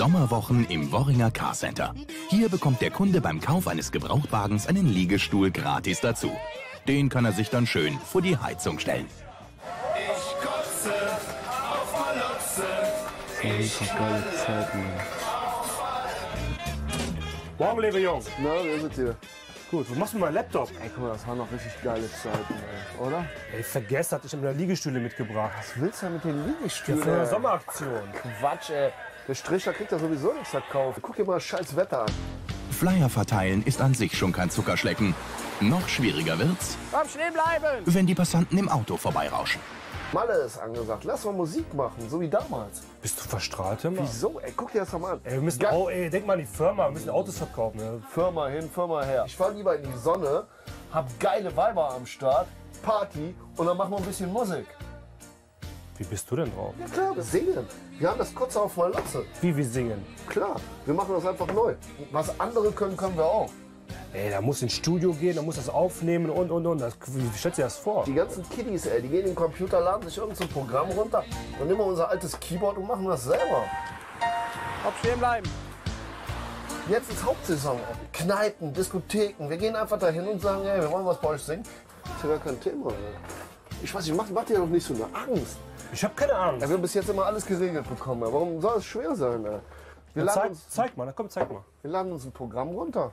Sommerwochen im Worringer Carcenter. Hier bekommt der Kunde beim Kauf eines Gebrauchtwagens einen Liegestuhl gratis dazu. Den kann er sich dann schön vor die Heizung stellen. Ich kotze auf Malotze. Ich hab keine Zeit mehr. Morgen, liebe Jungs. Na, wie ist es hier? Gut, was machst du mit meinem Laptop? Ey, guck mal, das waren noch richtig geile Zeiten, ey. Oder? Ey, vergesst, hat ich immer Liegestühle mitgebracht. Was willst du denn mit den Liegestühlen? Das ist eine Sommeraktion. Quatsch, ey. Der Stricher kriegt da sowieso nichts verkauft. Guck dir mal das scheiß Wetter an. Flyer verteilen ist an sich schon kein Zuckerschlecken. Noch schwieriger wird's, beim Schnee bleiben, wenn die Passanten im Auto vorbeirauschen. Malle ist angesagt. Lass mal Musik machen, so wie damals. Bist du verstrahlt, Mann? Wieso? Ey, guck dir das doch mal an. Ey, wir müssen ey, denk mal an die Firma. Wir müssen Autos verkaufen. Ne? Firma hin, Firma her. Ich fahr lieber in die Sonne, hab geile Weiber am Start, Party und dann machen wir ein bisschen Musik. Wie bist du denn drauf? Ja klar, wir singen. Wir haben das kurz auf Malotze. Wie wir singen? Klar, wir machen das einfach neu. Was andere können, können wir auch. Ey, da muss ins Studio gehen, da muss das aufnehmen und. Wie stellst du dir das vor? Die ganzen Kiddies, ey, die gehen in den Computer, laden sich irgendein Programm runter. Dann nehmen wir unser altes Keyboard und machen das selber. Auf stehen bleiben. Jetzt ist Hauptsaison. Kneipen, Diskotheken. Wir gehen einfach dahin und sagen, ey, wir wollen was bei euch singen. Das ist ja gar kein Thema, ey. Ich weiß nicht, mach dir doch nicht so eine Angst. Ich hab keine Angst. Ja, wir haben bis jetzt immer alles geregelt bekommen. Warum soll es schwer sein? Wir laden uns, zeig mal. Wir laden uns ein Programm runter.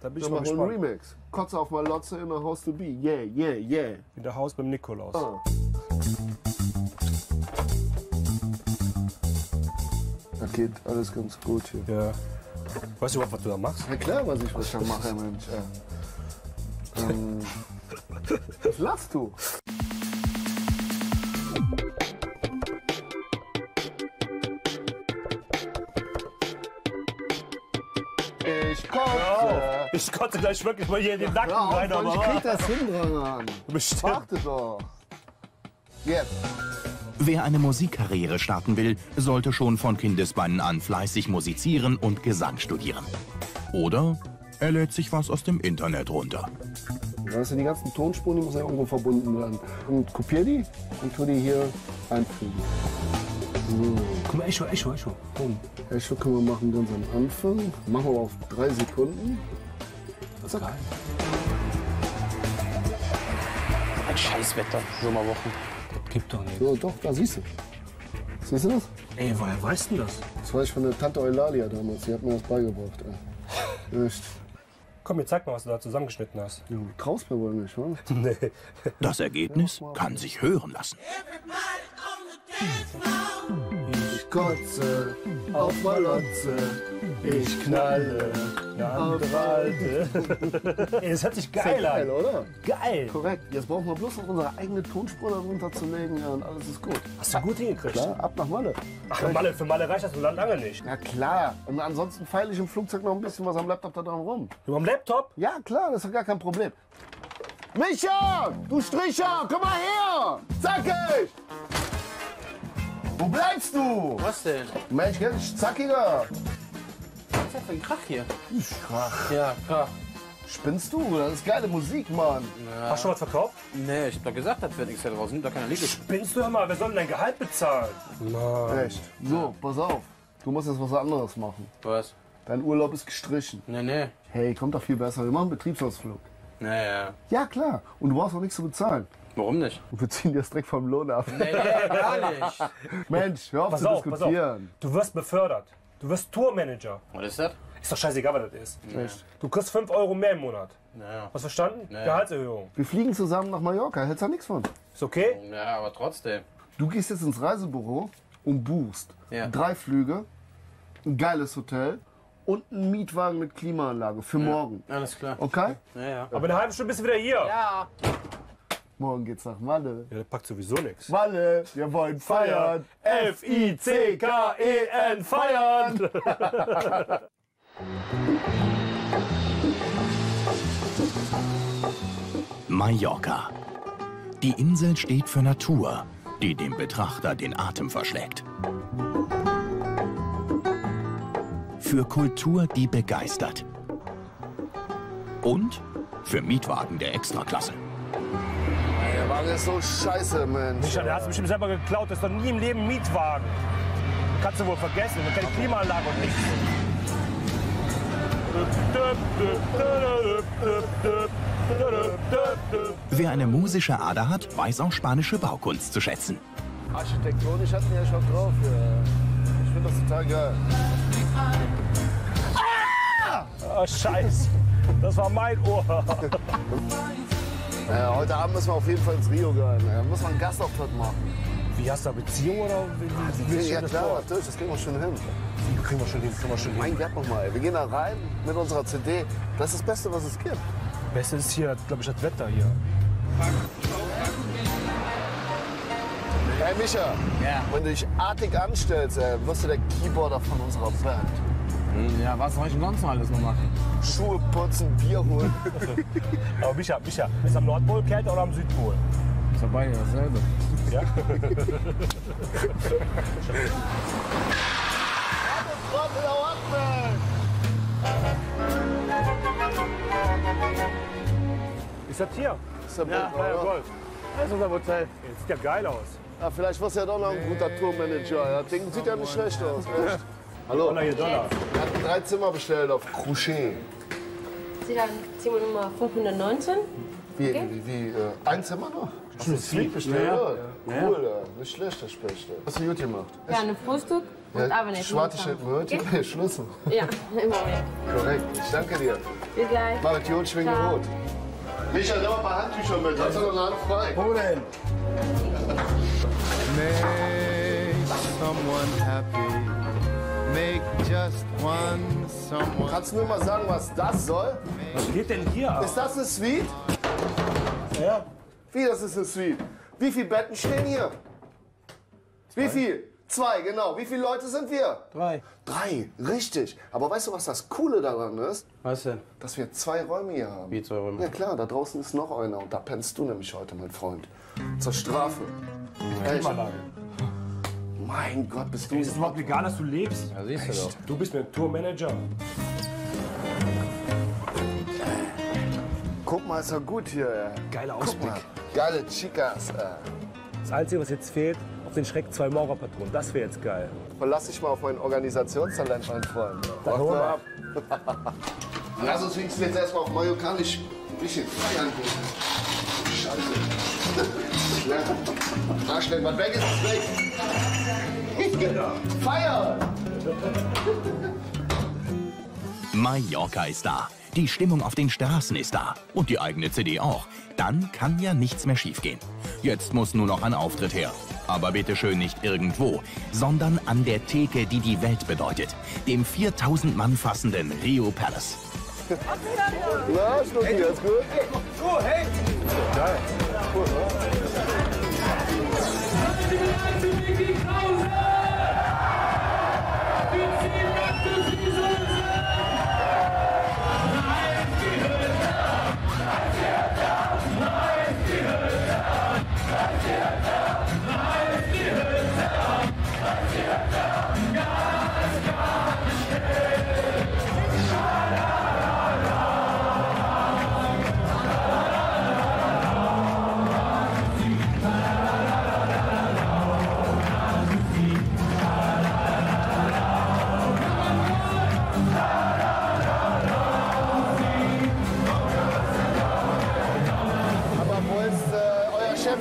Da bin ich mal gespannt. Ein Remix. Kotze auf Malotze in der House to be. Yeah, yeah, yeah. In der Haus beim Nikolaus. Oh. Das geht alles ganz gut hier. Ja. Weißt du überhaupt, was du da machst? Na klar, weiß ich, was ich da mache, Mensch. Ja. Was lachst du? Ich kotze! Ich kotze gleich wirklich mal hier in den Nacken rein, aber... Ich krieg das hin, Rangan. Warte doch! Jetzt! Wer eine Musikkarriere starten will, sollte schon von Kindesbeinen an fleißig musizieren und Gesang studieren. Oder er lädt sich was aus dem Internet runter. Das sind die ganzen Tonspuren, die müssen ja irgendwo verbunden werden. Und kopier die und tu die hier einfügen. So. Guck mal, Echo. Boom. Echo können wir machen ganz am Anfang. Machen wir auf 3 Sekunden. Das ist geil. Ein Scheißwetter, Sommerwochen. Das gibt doch nicht. So, doch, da siehst du. Siehst du das? Ey, woher weißt du das? Das weiß ich von der Tante Eulalia damals. Die hat mir das beigebracht. Echt. Komm, jetzt zeig mal, was du da zusammengeschnitten hast. Du traust mir wohl nicht, oder? Nee. Das Ergebnis kann sich hören lassen. Ich kotze auf Malotze, ich knalle auf Ralte. Ey, das hört sich geil an. Geil, oder? Geil. Korrekt. Jetzt brauchen wir bloß noch unsere eigene Tonspur darunter zu legen, ja, und alles ist gut. Hast du gut hingekriegt? Klar, ab nach Malle. Ach, für Malle reicht das so lange nicht. Ja klar. Und ansonsten feile ich im Flugzeug noch ein bisschen was am Laptop da dran rum. Über dem Laptop? Ja klar, das ist gar kein Problem. Micha, du Stricher, komm mal her! Zack ich! Wo bleibst du? Was denn? Mensch, jetzt ist zackiger. Was ist das für ein Krach hier? Krach. Ja, Krach. Spinnst du? Das ist geile Musik, Mann. Ja. Hast du schon was verkauft? Nee, ich hab doch gesagt, das wird nichts da draußen. Da keiner liegt. Spinnst du immer? Wer soll denn dein Gehalt bezahlen? Mann. Echt? So, pass auf. Du musst jetzt was anderes machen. Was? Dein Urlaub ist gestrichen. Nee. Hey, kommt doch viel besser. Wir machen einen Betriebsausflug. Naja. Ja, klar. Und du brauchst auch nichts zu bezahlen. Warum nicht? Wir ziehen dir das direkt vom Lohn ab. Nee, gar nicht. Mensch, hör auf zu diskutieren. Du wirst befördert. Du wirst Tourmanager. Was ist das? Ist doch scheißegal, was das ist. Ja. Du kriegst 5 Euro mehr im Monat. Ja. Hast du verstanden? Ja. Gehaltserhöhung. Wir fliegen zusammen nach Mallorca. Hältst da nichts von? Ist okay? Ja, aber trotzdem. Du gehst jetzt ins Reisebüro und buchst 3 Flüge, ein geiles Hotel und einen Mietwagen mit Klimaanlage für morgen. Alles klar. Okay? Ja. Aber in einer halben Stunde bist du wieder hier. Ja. Morgen geht's nach Malle. Ja, der packt sowieso nichts. Malle, wir wollen feiern. F-I-C-K-E-N, feiern! Mallorca. Die Insel steht für Natur, die dem Betrachter den Atem verschlägt. Für Kultur, die begeistert. Und für Mietwagen der Extraklasse. Der Wagen ist so scheiße, Mensch. Micha, der hat es bestimmt selber geklaut. Das ist doch nie im Leben ein Mietwagen. Kannst du wohl vergessen, man kennt Klimaanlage und nichts. Wer eine musische Ader hat, weiß auch spanische Baukunst zu schätzen. Architektonisch hatten wir ja schon drauf. Ich finde das total geil. Ah! Oh, Scheiße, das war mein Ohr. Heute Abend müssen wir auf jeden Fall ins Rio gehen. Da muss man einen Gastauftritt machen. Wie, hast du eine Beziehung oder wie? Ja klar, natürlich, das kriegen wir schon hin. Das kriegen wir schon hin, das kriegen wir schon hin. Mein Gott nochmal, wir gehen da rein mit unserer CD. Das ist das Beste, was es gibt. Das Beste ist hier, glaube ich, das Wetter hier. Hey Micha, ja. Wenn du dich artig anstellst, wirst du der Keyboarder von unserer Band. Ja, was soll ich denn sonst noch alles noch machen? Schuhe putzen, Bier holen. Aber Micha, ist am Nordpol kälter oder am Südpol? Ist ja beide dasselbe. Ja? Ist das hier? Ist das ja, Golf. Das ist unser Hotel. Das sieht ja geil aus. Ja, vielleicht warst du ja doch noch ein guter Tourmanager. Das Ding sieht ja nicht schlecht aus. Echt? Hallo. Dollar, Dollar. Wir hatten 3 Zimmer bestellt auf Crochet. Sie haben Zimmer Nummer 519. Okay. Ein Zimmer noch? Hast du ein Suite bestellt? Ja. Cool, ja. Nicht schlecht, das Beste. Hast du gut gemacht? Ja, ein Frühstück und Abendbrot. Schwarze Brötchen, okay. Schlüssel. Ja, immer weg. Korrekt, ich danke dir. Bis gleich. Barbecue schwingt rot. Micha, nimm mal ein paar Handtücher mit. Hast du noch eine Hand frei? Wo denn? Make someone happy. Make just one someone. Kannst du mir mal sagen, was das soll? Was geht denn hier ab? Ist das eine Suite? Ja. Wie, das ist eine Suite? Wie viele Betten stehen hier? 2. Wie viel? 2, genau. Wie viele Leute sind wir? 3. 3, richtig. Aber weißt du, was das Coole daran ist? Was denn? Dass wir 2 Räume hier haben. Wie 2 Räume? Ja klar, da draußen ist noch einer und da pennst du nämlich heute, mein Freund. Zur Strafe. Klimaanlage. Mein Gott, bist du... Ist es überhaupt legal, dass du lebst? Ja, siehst du doch. Du bist ein Tourmanager. Guck mal, ist doch gut hier. Geiler Ausblick. Geile Chicas. Das Einzige, was jetzt fehlt, auf den Schreck 2 Maurerpatronen. Das wäre jetzt geil. Verlass dich mal auf mein Organisationstalent, mein Freund. Dann hol mal ab. Lass uns jetzt erstmal auf marokkanisch ein bisschen feiern gehen. Scheiße. Na schnell, was weg ist, ist weg. Genau. Feiern! Mallorca ist da. Die Stimmung auf den Straßen ist da und die eigene CD auch. Dann kann ja nichts mehr schiefgehen. Jetzt muss nur noch ein Auftritt her. Aber bitte schön nicht irgendwo, sondern an der Theke, die die Welt bedeutet. Dem 4000 Mann fassenden Rio Palace. Na, Schnucki, alles gut? Oh, hey! Geil. Cool,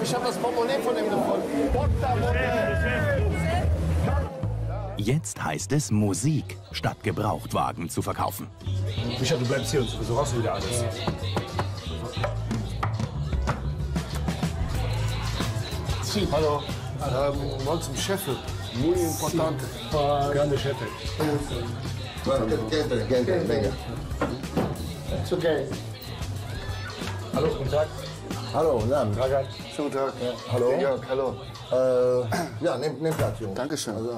ich habe das Portemonnaie von ihm gefunden. Jetzt heißt es Musik, statt Gebrauchtwagen zu verkaufen. Micha, du bleibst hier und so hast du wieder alles. Hallo. Mal zum Chef. Muy importante. Grande Chef. It's okay. Hallo, guten Tag. Hallo, guten Abend. Schönen guten Tag. Ja. Hallo. Ja, hallo. Ja, nehmt Platz, Jungs. Dankeschön. Also,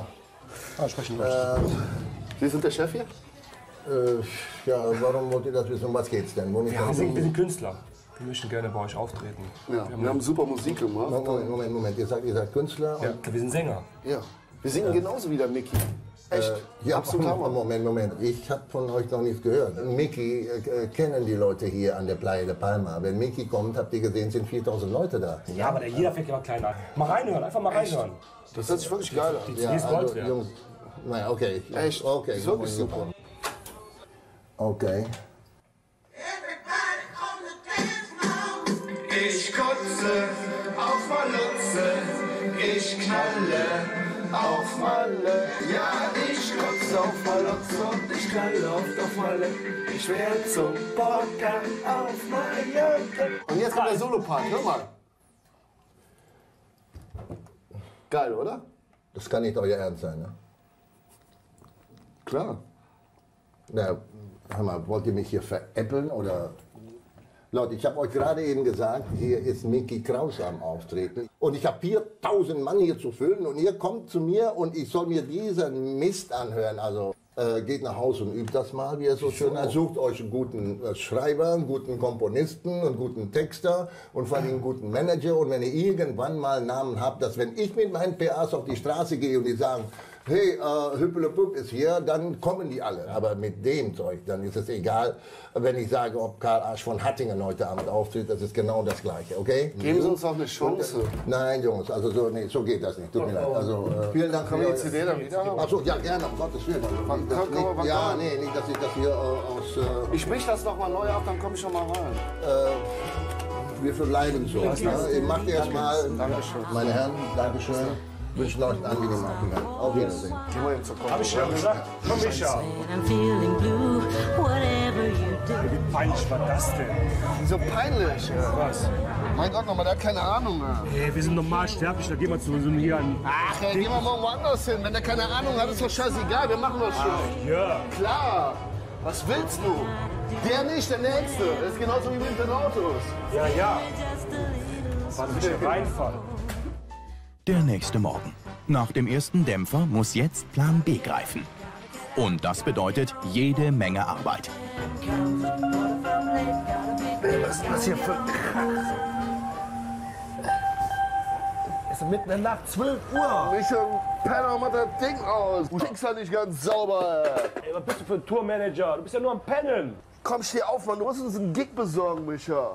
sprechen wir. Sie sind der Chef hier? Ja, warum wollt ihr das wissen? Um was geht's denn? Wir sind Künstler. Wir möchten gerne bei euch auftreten. Ja. Wir haben super Musik gemacht. Moment. Ihr seid Künstler? Ja, wir sind Sänger. Ja. Wir singen genauso wie der Mickey. Echt? Ja, absolut. Moment. Ich habe von euch noch nichts gehört. Mickey kennen die Leute hier an der Playa de Palma. Wenn Mickey kommt, habt ihr gesehen, sind 4000 Leute da. Ja, aber jeder fängt immer kleiner. Mal reinhören, einfach mal reinhören. Das hört sich wirklich geil an. Ja, also, Jungs, Nein, okay. Echt? Okay. Das ist wirklich super. Okay. Ich kotze auf Malotze, ich knalle auf Malle. Ja, ich kotze auf Malotze und ich knalle oft auf Malle. Ich werde zum Podcast auf Malle. Und jetzt kommt der Solopart, hör mal. Geil, oder? Das kann nicht euer Ernst sein, ne? Klar. Na, hör mal, wollt ihr mich hier veräppeln oder? Leute, ich habe euch gerade eben gesagt, hier ist Micky Krause am Auftreten. Und ich habe 4000 Mann hier zu füllen und ihr kommt zu mir und ich soll mir diesen Mist anhören. Also geht nach Hause und übt das mal, wie ihr so schön sagt. Sucht euch einen guten Schreiber, einen guten Komponisten, einen guten Texter und vor allem einen guten Manager. Und wenn ihr irgendwann mal einen Namen habt, dass wenn ich mit meinen PAs auf die Straße gehe und die sagen, hey, Hüppelepupp ist hier, dann kommen die alle. Aber mit dem Zeug, dann ist es egal, wenn ich sage, ob Karl Arsch von Hattingen heute Abend auftritt, das ist genau das Gleiche, okay? Geben Sie uns auch eine Chance. Nein, Jungs, also so, nee, so geht das nicht, tut mir leid. Also, vielen Dank. Kann man die CD dann wieder haben? Achso, ja, gerne, um Gottes Willen. Ja, nee, nicht, dass ich das hier aus... Ich misch das nochmal neu ab, dann komme ich schon mal rein. Wir verbleiben so. Macht erst mal, meine Herren, Dankeschön. Ich wünsche euch einen angenehmen Abend. Auf Wiedersehen. Hab ich schon gesagt? Komm, Micha. Wie peinlich war das denn? Wieso peinlich? Was? Mein Gott, nochmal, der hat keine Ahnung mehr. Ey, wir sind normal sterblich, da gehen wir zu so hier an. Ach, ey, gehen wir mal woanders hin. Wenn der keine Ahnung hat, ist doch scheißegal, wir machen das schon. Ja. Klar. Was willst du? Der nicht, der Nächste. Das ist genauso wie mit den Autos. Ja, ja. Was für ein Reinfall. Der nächste Morgen. Nach dem ersten Dämpfer muss jetzt Plan B greifen. Und das bedeutet jede Menge Arbeit. Was ist das hier für... Es ist mitten in der Nacht, 12 Uhr. Nicht ein Penner, macht das Ding aus. Du schickst halt nicht ganz sauber. Ey, was bist du für ein Tourmanager? Du bist ja nur am Pennen. Komm, steh auf, Mann. Du musst uns einen Gig besorgen, Micha.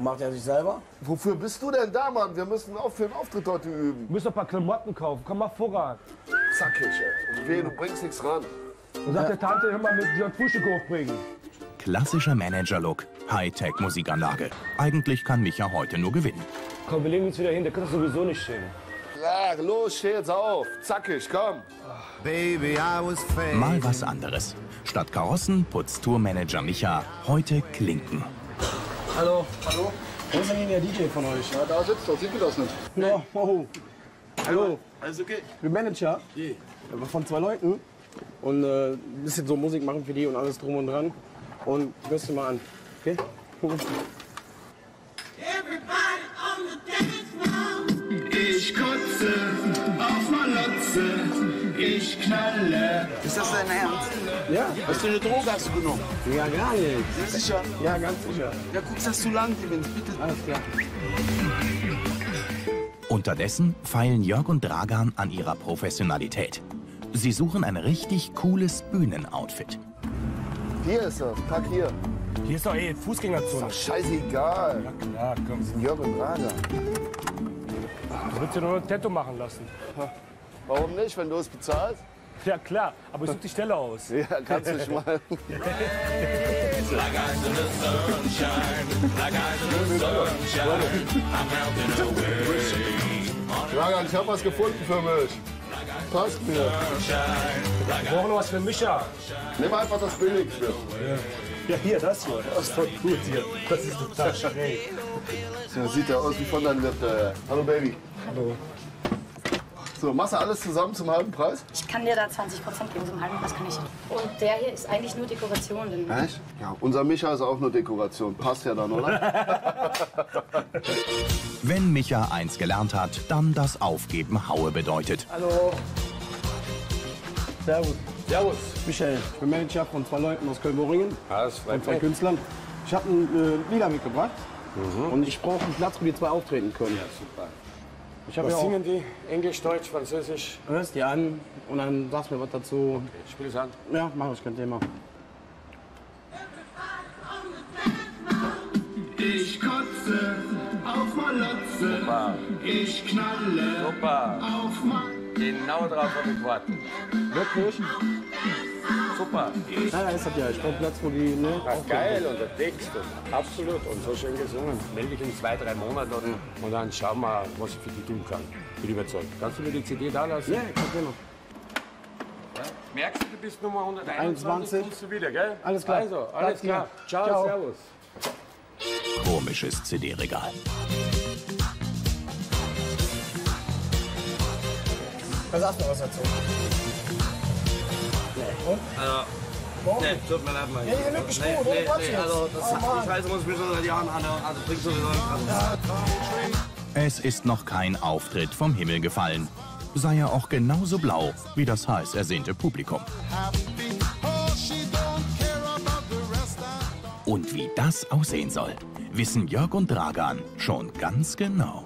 Macht er sich selber? Wofür bist du denn da, Mann? Wir müssen auch für den Auftritt heute üben. Wir müssen ein paar Klamotten kaufen. Komm mal voran. Zackig, ey. Weh, du bringst nichts ran. Und sagt der Tante, hör mal, mit dir ein Frühstück hochbringen. Klassischer Manager-Look. Hightech-Musikanlage. Eigentlich kann Micha heute nur gewinnen. Komm, wir legen uns wieder hin. Der kann das sowieso nicht stehen. Klar, los, steh jetzt auf. Zackig, komm. Baby, I was fake. Mal was anderes. Statt Karossen putzt Tourmanager Micha heute Klinken. Hallo. Hallo. Wo ist denn der DJ von euch? Ja, da sitzt er. Sieht ihr das nicht? Ja. Oh. Hallo. Alles okay? Ich bin Manager. Je. Von 2 Leuten. Und ein bisschen so Musik machen für die und alles drum und dran. Und hörst du mal an. Okay? Ich kotze auf Malotze, ich knalle. Ist das dein Ernst? Ja. Was für eine Droge hast du genommen? Ja, gar nicht. Sicher? Ja, ganz sicher. Ja, guckst, dass du lang gewinnst, bitte. Alles klar. Unterdessen feilen Jörg und Dragan an ihrer Professionalität. Sie suchen ein richtig cooles Bühnenoutfit. Hier ist er, pack hier. Hier ist doch eh Fußgängerzone. Ist doch scheißegal. Ja, klar, komm. Das sind Jörg und Dragan. Du willst dir nur ein Tattoo machen lassen. Warum nicht, wenn du es bezahlst? Ja klar, aber ich such die Stelle aus. Ja, kannst du nicht mal. Dragan, ich hab was gefunden für mich. Passt mir. Ich brauche noch was für Micha. Nimm einfach das Billigste. Ja, hier, das hier. Das ist voll gut hier. Das ist total schräg. So sieht er aus wie von deinem Lippe. Hallo, Baby. Hallo. So, machst du alles zusammen zum halben Preis? Ich kann dir da 20% geben, zum halben Preis kann ich. Und der hier ist eigentlich nur Dekoration. Denn echt? Ja, unser Micha ist auch nur Dekoration. Passt ja dann, oder? Wenn Micha eins gelernt hat, dann das Aufgeben Haue bedeutet. Hallo. Servus. Servus. Michael, ich bin Manager von 2 Leuten aus Köln-Boringen und 2 Künstlern. Ich habe Lieder mitgebracht. Mhm. Und ich brauche einen Platz, wo die 2 auftreten können. Ja, super. Ich was ja singen die? Englisch, Deutsch, Französisch? Hörst die an und dann sagst du mir was dazu. Okay, ich spiele es an. Ja, mach ich, kein Thema. Ich kotze auf Malotze, ich knalle super. Auf Malotze. Genau drauf habe ich gewartet. Wirklich? Super. Ja, ist das ja. Ich brauche Platz, wo die... Ne, das ist geil und der Text. Und absolut. Und so schön gesungen. Melde dich in 2, 3 Monaten und dann schauen wir, was ich für die tun kann. Bin überzeugt. Kannst du mir die CD da lassen? Ja, ich kann noch. Merkst du, du bist Nummer 121, kommst du wieder, gell? Alles klar. Also, alles klar. Ciao, ciao, servus. Komisches CD-Regal. Da sagst du was dazu. Nee. Und? Also, nee, tut mir leid, Mann. Ja, ihr wirklich gut, oder? Nee, also, das ich weiß, muss mich schon seit Jahren an, also bringst du sowieso nicht. Es ist noch kein Auftritt vom Himmel gefallen. Sei er auch genauso blau wie das heiß ersehnte Publikum. Und wie das aussehen soll, wissen Jörg und Dragan schon ganz genau.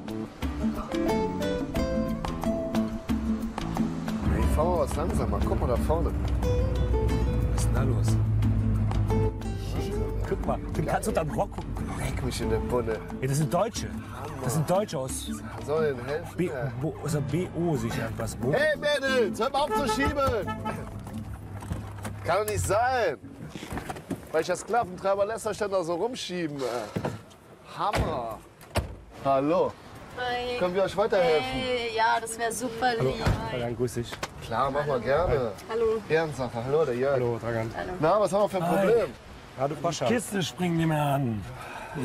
Ich fahre mal was langsamer. Guck mal da vorne. Was ist denn da los? Guck mal, du kannst unter den Rock gucken. Leck mich in der Bunde. Ja, das sind Deutsche. Das sind Deutsche aus. Was soll denn helfen? BO sicher etwas. Hey Mädels, hör mal auf zu schieben! Kann doch nicht sein! Welcher Sklaventreiber lässt euch denn da so rumschieben? Hammer! Hallo! Hi. Können wir euch weiterhelfen? Hey, ja, das wäre super lieb. Hallo, grüß dich. Klar, machen wir gerne. Hi. Hallo. Ehrensache. Hallo, der Jörg. Hallo, Dragan. Hallo. Na, was haben wir für ein Problem? Hallo, Pascha. Die Kiste springen die mir an.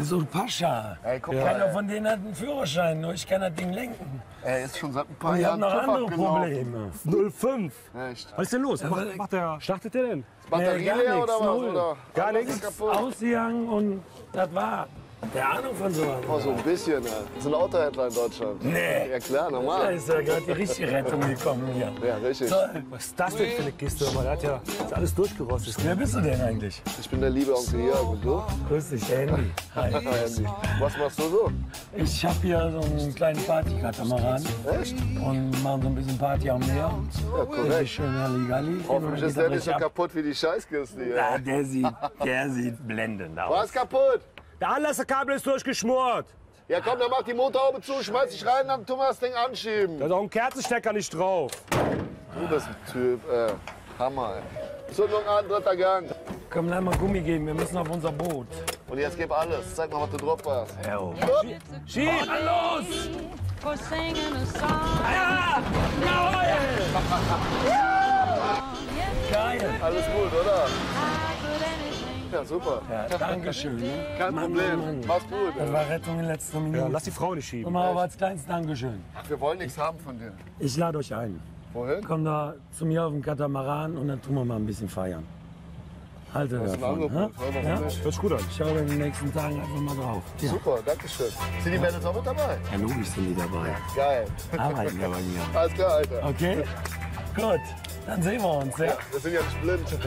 So ein Pascha. Ey, guck mal, keiner von denen hat einen Führerschein, nur ich kann das Ding lenken. Er ist schon seit ein paar Jahren noch andere Probleme. 05. Echt? Was ist denn los? Startet der denn? Batterie leer oder was? Oder? Gar nichts. Ausgegangen und das war. Der Ahnung von so einem. Oh, so ein bisschen, ne? Das ist ein Autohändler in Deutschland. Nee. Ja klar, normal. Da ist ja gerade die richtige Rettung gekommen hier. Ja, richtig. Toll. Was ist das denn für eine Kiste? Man hat ja ist alles durchgerostet. Wer bist du denn eigentlich? Ich bin der liebe Onkel Jörg. Und du? Grüß dich, Andy. Hi. Andy. Was machst du so? Ich habe hier so einen kleinen Partykatamaran. Echt? Und machen so ein bisschen Party am Meer. Ja, korrekt. Schön Halligalli. Hoffentlich ist der nicht so kaputt wie die Scheißkiste hier. Na, der sieht blendend aus. Was kaputt? Der Anlasserkabel ist durchgeschmort. Ja komm, dann mach die Motorhaube zu, schmeiß dich rein, dann tun wir das Ding anschieben. Da ist auch ein Kerzenstecker nicht drauf. Du bist ein Typ, Hammer. Zündung an, 3. Gang. Komm, lass mal Gummi geben, wir müssen auf unser Boot. Und jetzt gib alles, zeig mal, was du drauf hast. Schieb! Los! Ja! Jawohl! Geil! Alles gut, oder? Ja, super. Ja, danke schön. Kein Problem. Mann. Mach's gut. Das war Rettung in letzter Minute. Ja, lass die Frau nicht schieben. Und mal aber als kleines Dankeschön. Wir wollen nichts haben von dir. Ich lade euch ein. Wohin? Komm da zu mir auf den Katamaran und dann tun wir mal ein bisschen feiern. Halte davon. Ja? Ja? Hört's gut an. Ich schaue in den nächsten Tagen einfach mal drauf. Ja. Super, danke schön. Sind die Mädels auch mit dabei? Ja, logisch sind die dabei. Geil. Arbeiten wir bei mir. Alles klar, Alter. Okay? Gut. Dann sehen wir uns, ja? Wir sind ja nicht blind.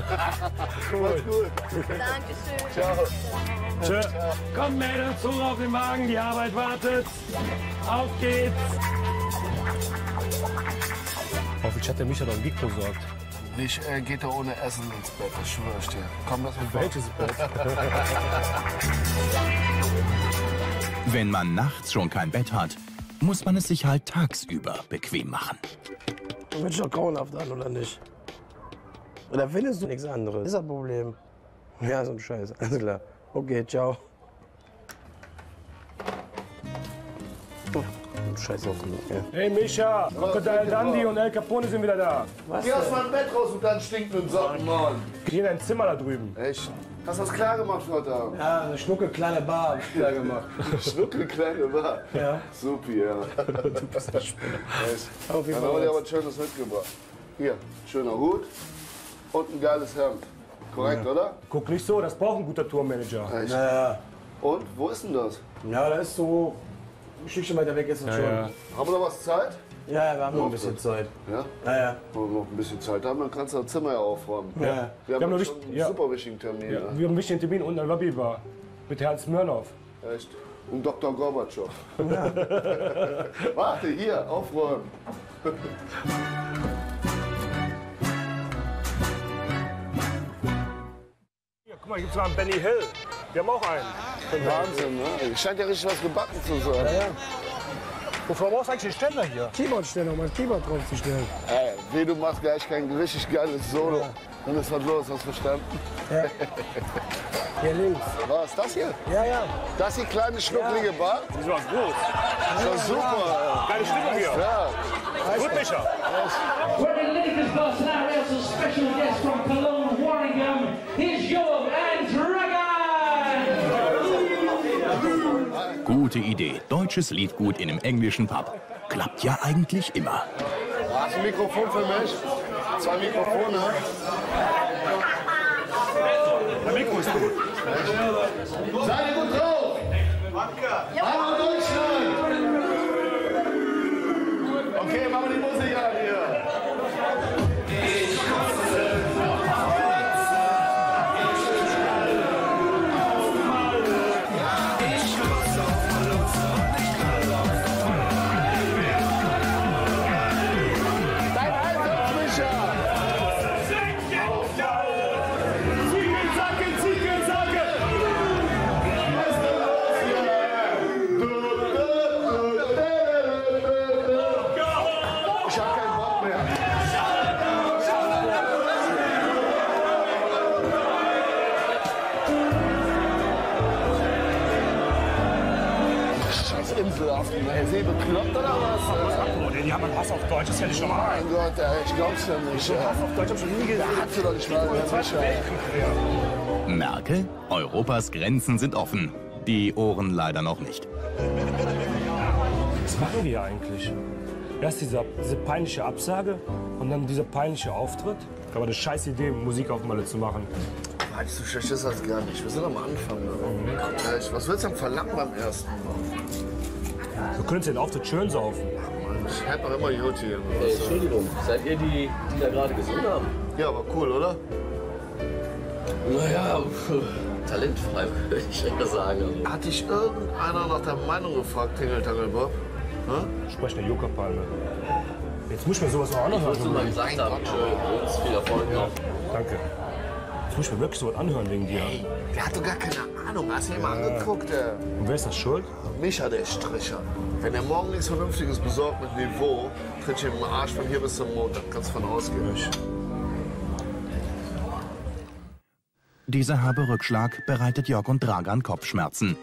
Cool. Gut. Dankeschön. Ciao. Tschö. Ciao. Komm, Mädels, hoch auf den Wagen, die Arbeit wartet. Auf geht's. Hoffentlich hat der Micha doch ein Gig besorgt. Ich geht er ohne Essen ins Bett, das schwöre ich dir. Komm, lass mich welches Bett? Wenn man nachts schon kein Bett hat, muss man es sich halt tagsüber bequem machen. Dann wird schon grauenhaft an, oder nicht? Oder findest du nichts anderes? Ist das Problem? Ja, so ein Scheiß. Alles klar. Okay, ciao. Oh, Scheiß auf genug, ja. Hey Micha, Crocodile Dundee und El Capone sind wieder da. Was? Geh aus meinem Bett raus und dann stinkt mit dem Socken, Mann. Geh in dein Zimmer da drüben. Echt? Hast du das klar gemacht heute Abend? Ja, eine schnucke kleine Bar hab ich klar gemacht. Schnucke kleine Bar? Ja. Supi, ja. Du bist ein Spinner. Dann haben wir dir aber ein schönes mitgebracht. Hier, schöner Hut und ein geiles Hemd. Korrekt, ja. Oder? Guck nicht so, das braucht ein guter Tourmanager. Echt? Ja. Und, wo ist denn das? Ja, da ist so ein Stückchen weiter weg ist es ja, schon. Ja. Haben wir noch was Zeit? Ja, wir haben noch ein bisschen Zeit. Ja? Ja. Wenn wir noch ein bisschen Zeit haben, dann kannst du das Zimmer ja aufräumen. Ja. Wir haben noch einen super wichtigen Termin. Ja. Ja. Wir haben einen wichtigen Termin und eine Lobbybar mit Herrn Smirnow. Echt? Und Dr. Gorbatschow. Ja. Warte, hier, aufräumen. Hier, guck mal, hier gibt's mal einen Benny Hill. Wir haben auch einen. Wahnsinn, ne? Scheint ja richtig was gebacken zu sein. Ja. Wofür brauchst du eigentlich den Ständer hier? Keyboard-Ständer, um mein Keyboard drauf zu stellen. Ey, wie du machst gleich kein richtig geiles Solo. Ja. Dann ist was los, hast du verstanden? Ja. Hier links. Was, das hier? Ja, ja. Das hier kleine, schnucklige Bar? Das ist was groß. Das ist doch super. Geile Stimmung hier. Ja. Gut, Micha. Gute Idee. Deutsches Liedgut in einem englischen Pub. Klappt ja eigentlich immer. Hast du ein Mikrofon für mich? 2 Mikrofone. Der Mikro ist gut. Seid ihr gut drauf? Hallo Deutschland! Okay, machen wir die Musik an hier. See bekloppt oder was? Die haben einen Hass auf Deutsch, das hätte ich schon mal. Mein Gott, ey, ich glaub's ja nicht. So Hass auf Deutsch hab ich schon nie gesehen. Da hat's doch nicht mal mehr. Merkel, Europas Grenzen sind offen. Die Ohren leider noch nicht. Was machen wir eigentlich? Erst diese peinliche Absage und dann dieser peinliche Auftritt. Aber eine scheiß Idee, Musik auf Malle zu machen. Mann, so schlecht ist das gar nicht. Wir sind am Anfang. Mhm. Was willst du denn verlangen beim ersten Mal? Wir können uns den Auftritt schön saufen. Ich hab doch immer Jut hier. Hey, Entschuldigung, seid ihr die da gerade gesungen haben? Ja, aber cool, oder? Naja, talentfrei würde ich eher sagen. Hat dich irgendeiner nach der Meinung gefragt, Tingeltangel Bob? Hm? Sprech der Joker-Palme. Jetzt muss ich mir sowas auch anhören. Ich muss mal gesagt haben, schön, uns viel Erfolg noch. Danke. Jetzt muss ich mir wirklich sowas anhören wegen dir. Hey, der hat doch gar keine Ahnung, hast du dir mal angeguckt, ey. Und wer ist das schuld? Micha, der Stricher. Wenn er morgen nichts Vernünftiges besorgt mit Niveau, tritt ich ihm im Arsch von hier bis zum Mond. Da kannst du von ausgehen. Dieser herbe Rückschlag bereitet Jörg und Dragan Kopfschmerzen.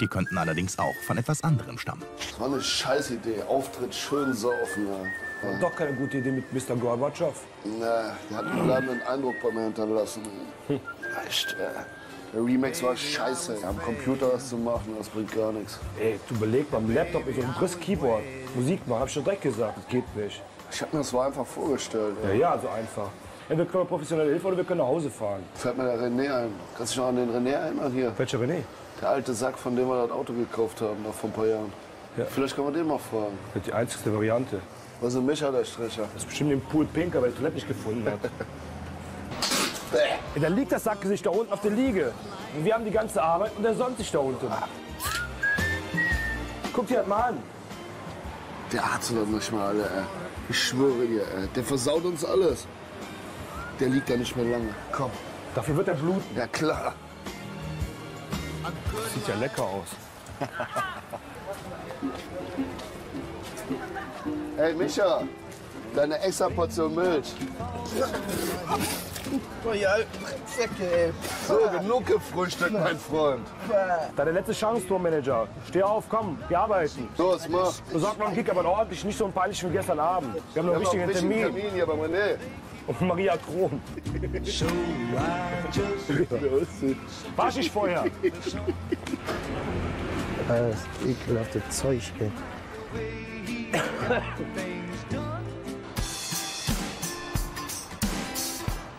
Die könnten allerdings auch von etwas anderem stammen. Das war eine Scheißidee. Auftritt schön saufen, ja. War doch keine gute Idee mit Mr. Gorbatschow. Na, der hat einen bleibenden Eindruck bei mir hinterlassen. Echt, ja. Der Remix war scheiße. Am Computer was zu machen, das bringt gar nichts. Ey, du belegst beim Laptop ist so ein drittes Keyboard. Musik machen, hab ich schon direkt gesagt, das geht nicht. Ich hab mir das so einfach vorgestellt. Ey. Ja, ja, so einfach. Entweder können wir professionelle Hilfe oder wir können nach Hause fahren. Fällt mir der René ein. Kannst du dich noch an den René erinnern hier? Welcher René? Der alte Sack, von dem wir das Auto gekauft haben, noch vor ein paar Jahren. Ja. Vielleicht kann man den mal fragen. Das ist die einzigste Variante. Was ist Micha, der Stricher? Das ist bestimmt im Pool pink, aber die Toilette nicht gefunden hat. Ja, dann liegt das Sackgesicht da unten auf der Liege. Und wir haben die ganze Arbeit und er sonnt sich da unten. Guck dir das mal an. Der hat so nicht mal alle, ey. Ich schwöre dir, ey. Der versaut uns alles. Der liegt da nicht mehr lange. Komm. Dafür wird er bluten. Ja, klar. Das sieht ja lecker aus. Hey, Micha. Deine extra Portion Milch. Oh ja, Säcke, ey. So, genug gefrühstückt, mein Freund. Deine letzte Chance, Tourmanager. Steh auf, komm, wir arbeiten. Los, mach. Besorg noch einen Kick, aber ordentlich, nicht so einen peinlichen wie gestern Abend. Wir haben noch einen richtigen Termin. Hier bei René. Und Maria Kron. Wasch ich vorher. Das ekelhafte Zeug, ey.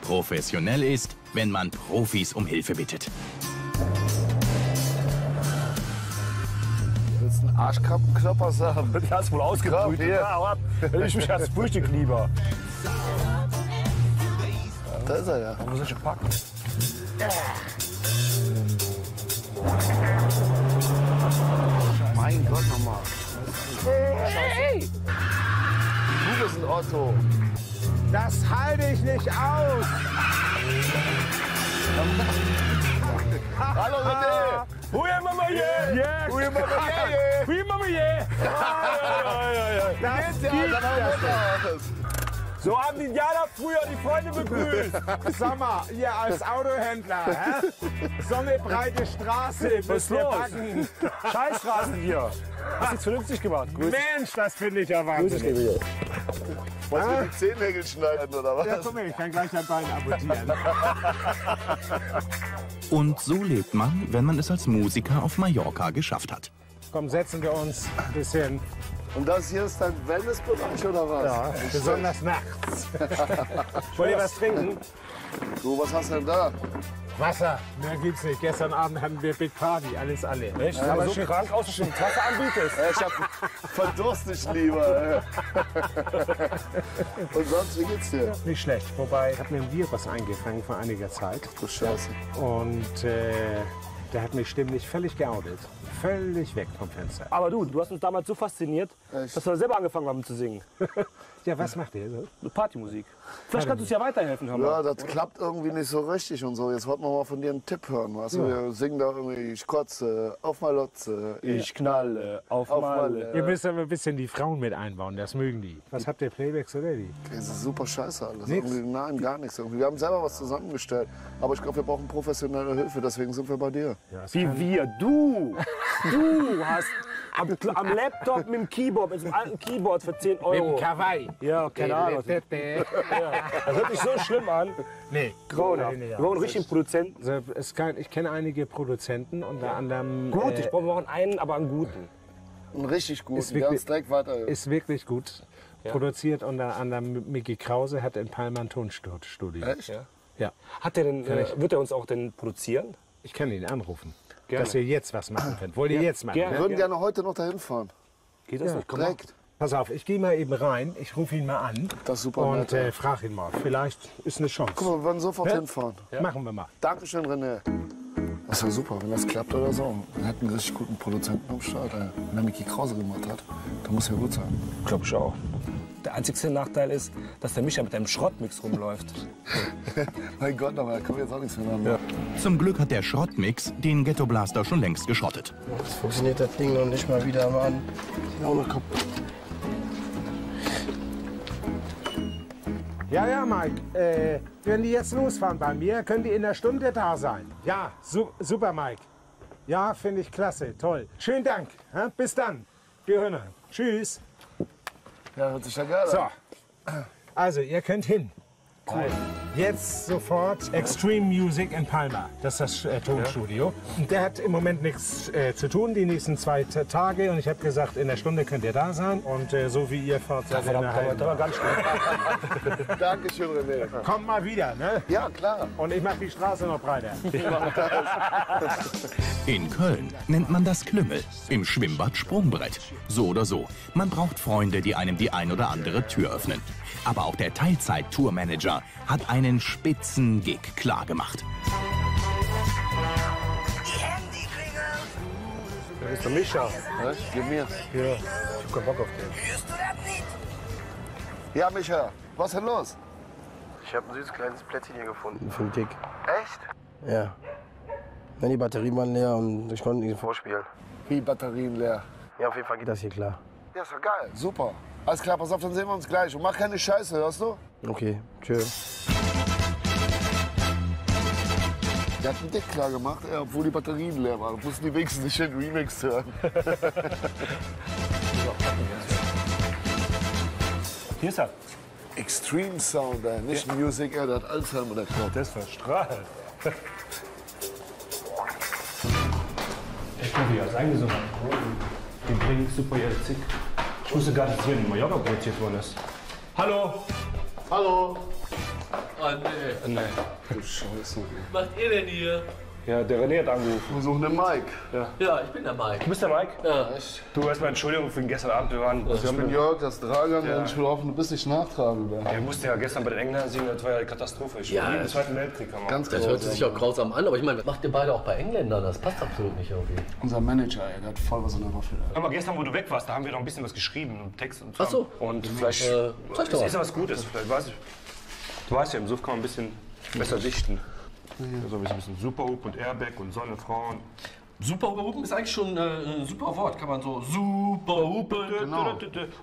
Professionell ist, wenn man Profis um Hilfe bittet. Willst du einen Arschkrabbenknopper sagen? Der hat's wohl ausgebrüht. Ja, ich mich als Frühstück lieber. Da ist er ja. Warum soll ich ihn packen? Mein Gott, nochmal. Hey! Du bist ein Otto. Das halte ich nicht aus! Hallo René! Huja Mama je! Huja Mama je! Huja Mama je! Das geht ja. So haben die Indianer früher die Freunde begrüßt. Sag mal, ihr als Autohändler, hä? So eine breite Straße, bis wir backen. Scheißstraßen hier. Hast du es vernünftig gemacht? Grüß. Mensch, das finde ich ja wahnsinnig. Wolltest du mit den Zehennägeln schneiden, oder was? Ja, komm her, ich kann gleich dein Bein amputieren. Und so lebt man, wenn man es als Musiker auf Mallorca geschafft hat. Komm, setzen wir uns ein bisschen. Und das hier ist dein Wellnessbereich, oder was? Ja, besonders nachts. Wollt ihr was trinken? Du, was hast du denn da? Wasser, mehr gibt's nicht. Gestern Abend haben wir Big Party, alles alle. Echt? Ja, aber so krank aus, dass du Wasser anbietest. Ja, ich hab verdurst dich lieber. Und sonst, wie geht's dir? Nicht schlecht, wobei ich habe mir ein Virus eingefangen vor einiger Zeit. Du Scheiße. Und der hat mich stimmlich völlig geoutet. Völlig weg vom Fenster. Aber du hast uns damals so fasziniert, echt? Dass wir selber angefangen haben zu singen. Ja, was macht ihr so? Partymusik. Vielleicht kannst du uns ja weiterhelfen, Hammer. Ja, das klappt irgendwie nicht so richtig und so. Jetzt wollten wir mal von dir einen Tipp hören. Also, wir singen da irgendwie, ich kotze, auf mal Lotze, ich knalle, auf mal. Ihr müsst aber ein bisschen die Frauen mit einbauen, das mögen die. Was habt ihr, Playbacks oder die? Das ist super scheiße alles. Nein, gar nichts. Wir haben selber was zusammengestellt. Aber ich glaube, wir brauchen professionelle Hilfe, deswegen sind wir bei dir. Ja, wie wir? Du! Du hast... Am Laptop mit dem Keyboard, mit dem alten Keyboard für 10 Euro. Mit dem Kawaii. Ja, keine Ahnung. Das hört sich so schlimm an. Nee. Corona. Wir brauchen richtig Produzenten. Also, ich kenne einige Produzenten, unter anderem... Gut, ich brauche einen, aber einen guten. Einen richtig guten, ist wirklich, ganz direkt weiter. Ist wirklich gut. Ja. Produziert unter anderem Micky Krause, hat in Palma ein Tonstudio. Echt? Ja. Ja. Hat der denn, wird er uns auch denn produzieren? Ich kann ihn anrufen. Gerne. Dass ihr jetzt was machen könnt. Wollt ihr jetzt machen? Wir würden gerne heute noch dahin fahren. Geht das nicht? Komm direkt. Mal. Pass auf, ich gehe mal eben rein, ich rufe ihn mal an. Das ist super und frage ihn mal. Vielleicht ist eine Chance. Guck mal, wir würden sofort hinfahren. Ja. Machen wir mal. Dankeschön, René. Das wäre super, wenn das klappt oder so. Wir hätten einen richtig guten Produzenten am Start. Wenn der Micky Krause gemacht hat, dann muss ja gut sein. Glaube ich auch. Der einzige Nachteil ist, dass der Micha mit einem Schrottmix rumläuft. Mein Gott, aber da können wir jetzt auch nichts mehr machen. Ja. Zum Glück hat der Schrottmix den Ghetto Blaster schon längst geschrottet. Jetzt funktioniert das Ding noch nicht mal wieder, Mann. Ich bin auch noch kaputt. Ja, ja, Mike. Wenn die jetzt losfahren bei mir, können die in der Stunde da sein. Ja, super, Mike. Ja, finde ich klasse, toll. Schönen Dank. Ja, bis dann. Wir hören uns. Tschüss. Ja, hört sich ja geil an. So, also ihr könnt hin. Cool. Jetzt sofort Extreme Music in Palma. Das ist das Tonstudio. Ja. Der hat im Moment nichts zu tun, die nächsten 2 Tage. Und ich habe gesagt, in der Stunde könnt ihr da sein. Und so wie ihr fahrt, seid ihr in der Heimat. Das war ganz schön. Dankeschön, René. Kommt mal wieder, ne? Ja, klar. Und ich mache die Straße noch breiter. In Köln nennt man das Klümmel, im Schwimmbad Sprungbrett. So oder so, man braucht Freunde, die einem die ein oder andere Tür öffnen. Aber auch der Teilzeit-Tourmanager hat einen spitzen Gig klar gemacht. Die Handy klingelt. Das ist der Micha. Was? Gib mir. Ja, ich hab keinen Bock auf den. Hörst du das nicht? Ja, Micha, was ist denn los? Ich habe ein süßes kleines Plätzchen hier gefunden. Für den Gig. Echt? Ja. Wenn die Batterien waren leer und ich konnte nicht vorspielen. Wie Batterien leer? Ja, auf jeden Fall geht das hier klar. Ja, ist doch geil. Super. Alles klar, pass auf, dann sehen wir uns gleich. Und mach keine Scheiße, hörst du? Okay, tschüss. Der hat einen Dick klar gemacht, obwohl die Batterien leer waren. Mussten die wenigstens nicht den Remix hören. Hier ist er. Extreme Sound, nicht Music, der hat Alzheimer, der Knopf. Das verstrahlt. Ich bin wieder eingesungen. Die bringen super jetzt zick. Ich wusste gar nicht, dass wir in Mallorca produziert worden ist. Hallo! Hallo! Oh nee. Oh, nein. Du Scheiße. Was macht ihr denn hier? Ja, der René hat angerufen. Wir suchen den Mike. Ja. Ja, ich bin der Mike. Du bist der Mike? Ja. Du, erstmal Entschuldigung für den gestern Abend. Wir waren. Ich bin Jörg, das Dragan, und ich will hoffen, du bist nicht nachtragend. Ja, wir mussten ja gestern bei den Engländern sehen, das war ja eine Katastrophe. Ich war nie im Zweiten Weltkrieg. Ganz das hört sich auch grausam an, aber ich meine, macht ihr beide auch bei Engländern? Das passt absolut nicht irgendwie. Unser Manager, ey, der hat voll was in der Waffe. Aber gestern, wo du weg warst, da haben wir noch ein bisschen was geschrieben, einen Text und so. Ach so. Und vielleicht ist ja was Gutes, vielleicht weiß ich. Du weißt ja, im Suff kann man ein bisschen besser dichten. Ja. So ein bisschen Superhub und Airbag und Sonne, Frauen. Superhupen ist eigentlich schon ein super Wort, kann man so Superhupen. Genau.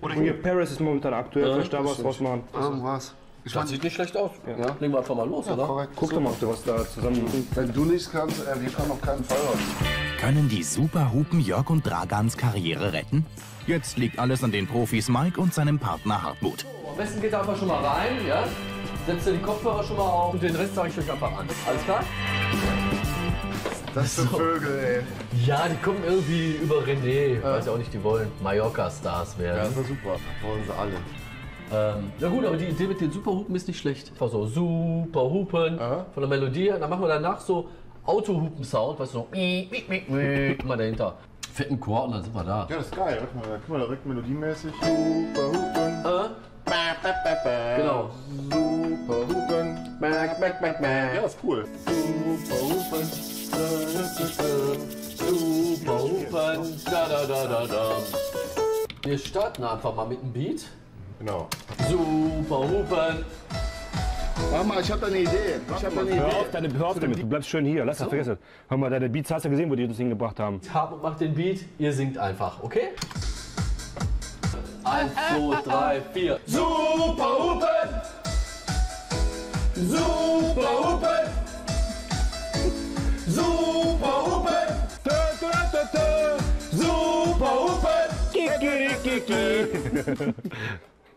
Oder hier Paris ist momentan aktuell, vielleicht da was draus machen. Irgendwas. Das sieht nicht schlecht aus. Ja. Legen wir einfach mal los, ja, oder? Korrekt. Guck doch mal, ob du was da zusammen. Wenn du nichts kannst, wir können auf keinen Fall raus. Können die Superhupen Jörg und Dragans Karriere retten? Jetzt liegt alles an den Profis Mike und seinem Partner Hartmut. So, am besten geht er einfach schon mal rein, ja? Setzt ihr die Kopfhörer schon mal auf und den Rest sage ich euch einfach an. Alles klar? Das sind so Vögel, ey. Ja, die kommen irgendwie über René. Ja. Weiß ja auch nicht, die wollen Mallorca-Stars werden. Ja, das war super. Das wollen sie alle. Na gut, aber die Idee mit den Superhupen ist nicht schlecht. Einfach so Superhupen von der Melodie. Dann machen wir danach so Autohupen-Sound, weißt du, so immer dahinter. Fetten Chor und dann sind wir da. Ja, das ist geil. Guck mal, direkt melodiemäßig. Superhupen. Genau. Superhupen. Ja, das ist cool. Superhupen. Superhupen. Da, da, da, da, da. Wir starten einfach mal mit dem Beat. Genau. Superhupen. Hör mal, ich hab da eine Idee. Hör auf damit, du bleibst schön hier, lass das vergessen. Hör mal, deine Beats, hast du gesehen, wo die uns hingebracht haben? Hartmut macht den Beat, ihr singt einfach, okay? 1, 2, 3, 4. Superhupen! Superhupen! Superhupen! Superhupen! Kiki!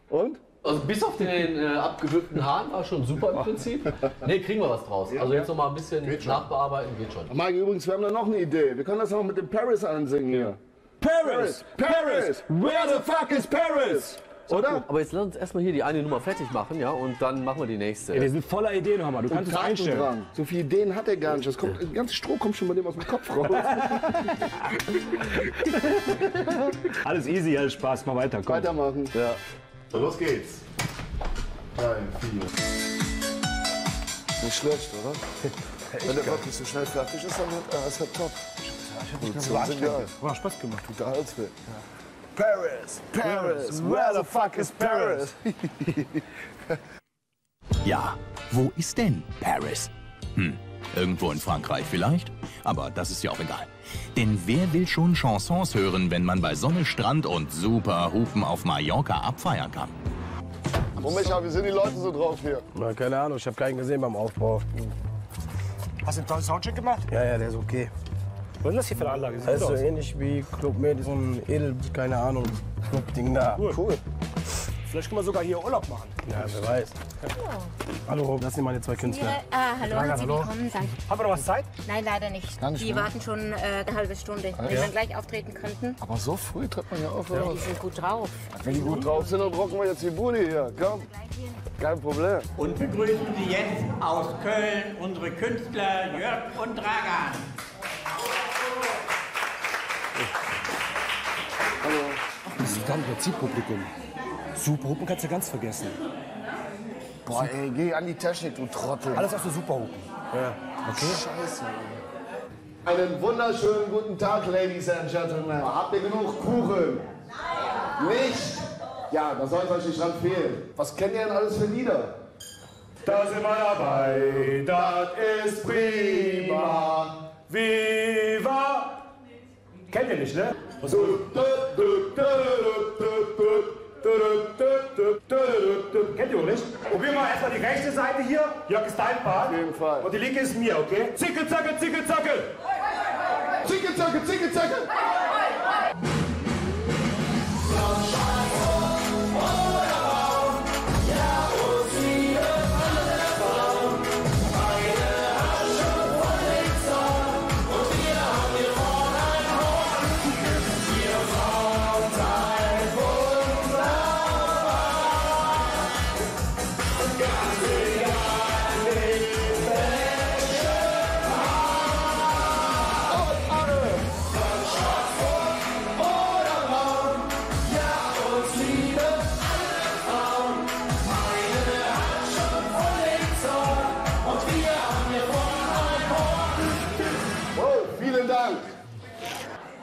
Und? Also bis auf den abgewürgten Hahn war schon super im Prinzip. Ne, kriegen wir was draus. Also jetzt noch mal ein bisschen nachbearbeiten, geht schon. Mike, übrigens, wir haben da noch eine Idee. Wir können das auch mit dem Paris ansingen hier. Paris! Paris! Where the fuck is Paris? Oder? Aber jetzt lass uns erstmal hier die eine Nummer fertig machen, ja, und dann machen wir die nächste. Ja, wir sind voller Ideen, Hammer. Du kannst es einstellen. So viele Ideen hat er gar nicht. Das kommt, ganze Stroh kommt schon bei dem aus dem Kopf raus. Alles easy, alles Spaß. Mal weiter, komm. Weitermachen. Ja. So, los geht's. 3, 4. Nicht schlecht, oder? Wenn der Bock nicht so schnell fertig ist, dann ist er top. Ich hab nicht mehr so Spaß gemacht. Tut der Hals weh. Ja. Paris, Paris, where the fuck is Paris? Ja, wo ist denn Paris? Irgendwo in Frankreich vielleicht? Aber das ist ja auch egal. Denn wer will schon Chansons hören, wenn man bei Sonne, Strand und Superhupen auf Mallorca abfeiern kann? Moment, wie sind die Leute so drauf hier? Na, keine Ahnung, ich habe keinen gesehen beim Aufbau. Hast du einen tollen Soundcheck gemacht? Ja, ja, der ist okay. Was ist das hier für eine Anlage? Das ist so ähnlich wie Club Med, so ein Edel, keine Ahnung, Club-Ding da. Cool. Vielleicht können wir sogar hier Urlaub machen. Ja, wer weiß. Hallo. Hallo, das sind meine zwei Künstler. Hallo, haben Sie willkommen. Haben wir noch was Zeit? Nein, leider nicht. Die warten schon eine halbe Stunde, wenn wir gleich auftreten könnten. Aber so früh tritt man ja auf. Ja, die sind gut drauf. Wenn die gut drauf sind, dann rocken wir jetzt die Bude hier. Komm, kein Problem. Und begrüßen Sie jetzt aus Köln unsere Künstler Jörg und Dragan. Hallo. Das ist dann Prinzip-Publikum. Superhupen kannst du ganz vergessen. Boah, ey, geh an die Technik, du Trottel. Alles aus der Superhupen. Ja. Okay. Scheiße. Einen wunderschönen guten Tag, Ladies and Gentlemen. Habt ihr genug Kuchen? Nein. Nicht? Ja, da soll es euch nicht dran fehlen. Was kennt ihr denn alles für Lieder? Da sind wir dabei, das ist prima. Viva! Kennt ihr nicht, ne? So. Kennt ihr nicht? Probieren wir erstmal die rechte Seite hier. Jörg ist dein Part. Auf jeden Fall. Und die linke ist mir, okay? Zicke, zacke, zicke, zacke! Zicke, zacke, zicke, zacke!